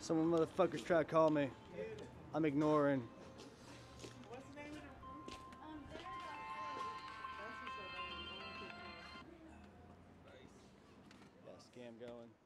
Someone motherfuckers try to call me. I'm ignoring. What's the name of the room? That's what's the name. Got a scam going.